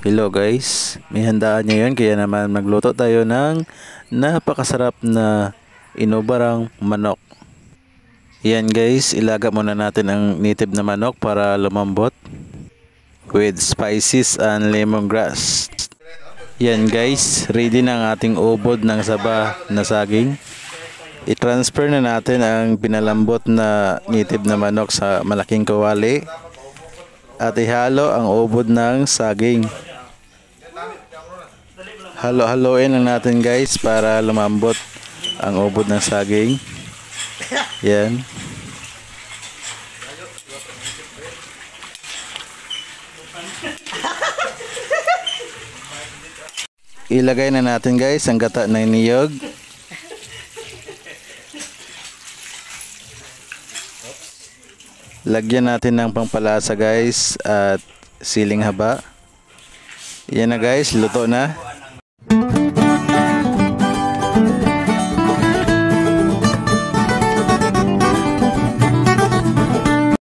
Hello guys, may handaan ngayon kaya naman magluto tayo ng napakasarap na inubarang manok. Yan guys, ilaga muna natin ang native na manok para lumambot with spices and lemongrass. Yan guys, ready na ang ating ubod ng saba na saging. I-transfer na natin ang pinalambot na native na manok sa malaking kawali at ihalo ang ubod ng saging. Halo-haloin lang natin guys para lumambot ang ubod ng saging. Yan. Ilagay na natin guys ang gata ng niyog. Lagyan natin ng pampalasa guys at siling haba. Yan na guys, luto na.